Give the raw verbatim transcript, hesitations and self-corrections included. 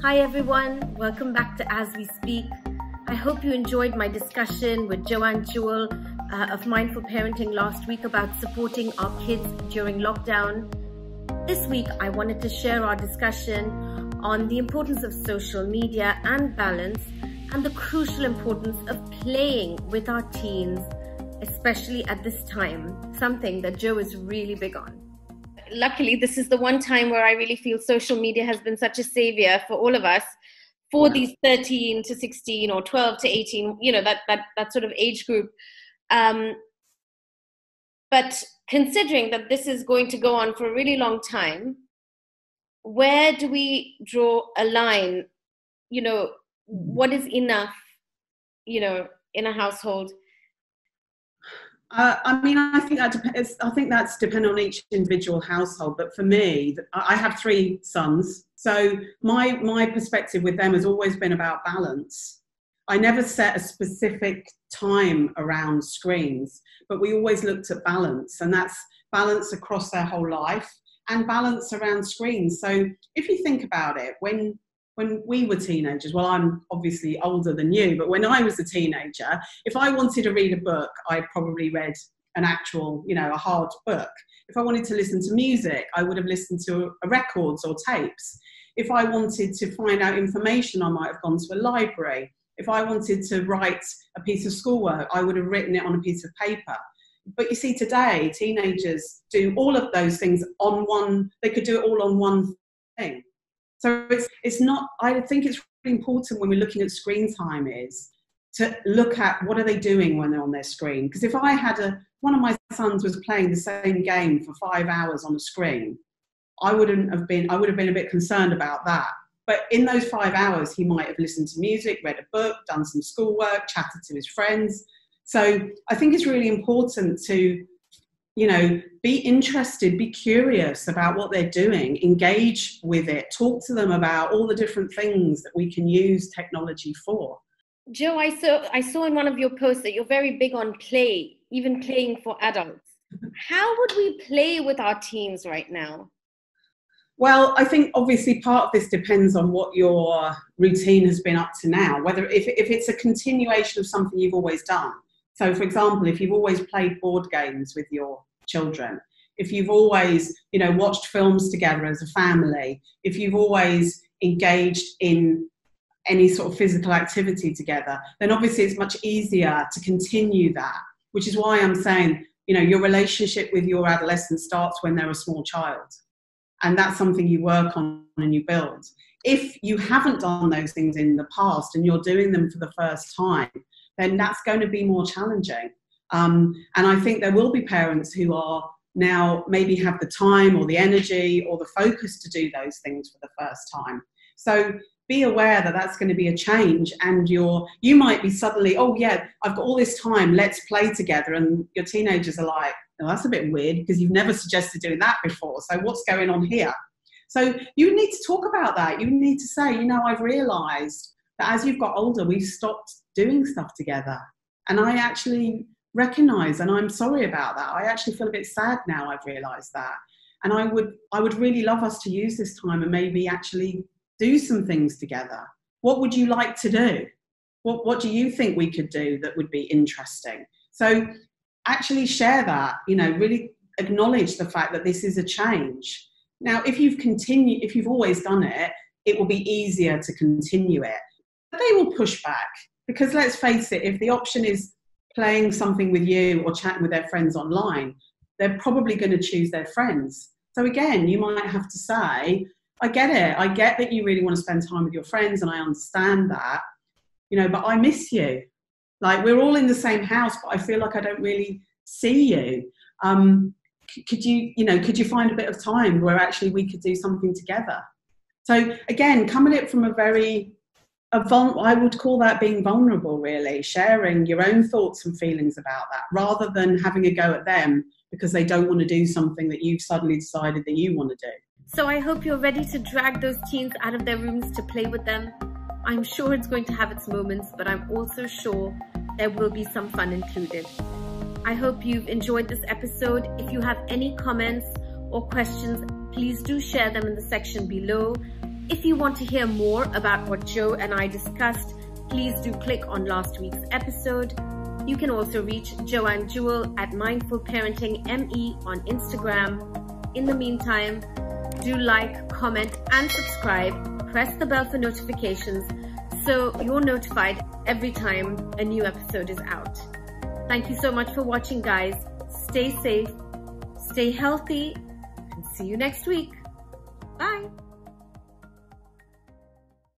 Hi everyone, welcome back to As We Speak. I hope you enjoyed my discussion with Joanne Jewell uh, of Mindful Parenting last week about supporting our kids during lockdown. This week I wanted to share our discussion on the importance of social media and balance and the crucial importance of playing with our teens, especially at this time, something that Joe is really big on. Luckily, this is the one time where I really feel social media has been such a savior for all of us, for these thirteen to sixteen or twelve to eighteen, you know, that, that, that sort of age group. Um, but considering that this is going to go on for a really long time, where do we draw a line? You know, what is enough, you know, in a household? Uh, I mean, I think that depends. I think that's dependent on each individual household. But for me, I have three sons, so my my perspective with them has always been about balance. I never set a specific time around screens, but we always looked at balance, and that's balance across their whole life and balance around screens. So if you think about it, when when we were teenagers, well, I'm obviously older than you, but when I was a teenager, if I wanted to read a book, I probably read an actual, you know, a hard book. If I wanted to listen to music, I would have listened to records or tapes. If I wanted to find out information, I might have gone to a library. If I wanted to write a piece of schoolwork, I would have written it on a piece of paper. But you see, today, teenagers do all of those things on one, they could do it all on one thing. So it's, it's not, I think it's really important when we're looking at screen time is to look at what are they doing when they're on their screen. Because if I had a, one of my sons was playing the same game for five hours on a screen, I wouldn't have been, I would have been a bit concerned about that. But in those five hours, he might have listened to music, read a book, done some schoolwork, chatted to his friends. So I think it's really important to, you know, be interested, be curious about what they're doing, engage with it, talk to them about all the different things that we can use technology for. Joe, I saw, I saw in one of your posts that you're very big on play, even playing for adults. How would we play with our teens right now? Well, I think obviously part of this depends on what your routine has been up to now, whether if, if it's a continuation of something you've always done. So, for example, if you've always played board games with your children, if you've always, you know, watched films together as a family, if you've always engaged in any sort of physical activity together, then obviously it's much easier to continue that, which is why I'm saying, you know, your relationship with your adolescent starts when they're a small child. And that's something you work on and you build. If you haven't done those things in the past and you're doing them for the first time, then that's going to be more challenging. Um, and I think there will be parents who are now maybe have the time or the energy or the focus to do those things for the first time. So be aware that that's going to be a change, and you're, you might be suddenly, oh yeah, I've got all this time, let's play together. And your teenagers are like, oh, that's a bit weird because you've never suggested doing that before. So what's going on here? So you need to talk about that. You need to say, you know, I've realized that as you've got older, we've stopped doing stuff together, and I actually recognize, and I'm sorry about that. I actually feel a bit sad now I've realized that, and I would I would really love us to use this time and maybe actually do some things together. What would you like to do? What what do you think we could do that would be interesting? So actually share that, you know, really acknowledge the fact that this is a change. Now if you've continued, if you've always done it, it will be easier to continue it, but they will push back. Because let's face it, if the option is playing something with you or chatting with their friends online, they're probably going to choose their friends. So again, you might have to say, I get it. I get that you really want to spend time with your friends, and I understand that, you know, but I miss you. Like, we're all in the same house, but I feel like I don't really see you. Um, could you, you know, could you find a bit of time where actually we could do something together? So again, coming at it from a very... A vul- I would call that being vulnerable, really, sharing your own thoughts and feelings about that rather than having a go at them because they don't want to do something that you've suddenly decided that you want to do. So I hope you're ready to drag those teens out of their rooms to play with them. I'm sure it's going to have its moments, but I'm also sure there will be some fun included. I hope you've enjoyed this episode. If you have any comments or questions, please do share them in the section below. If you want to hear more about what Joe and I discussed, please do click on last week's episode. You can also reach Joanne Jewell at Mindful Parenting M E on Instagram. In the meantime, do like, comment and subscribe. Press the bell for notifications so you're notified every time a new episode is out. Thank you so much for watching, guys. Stay safe, stay healthy, and see you next week. Bye.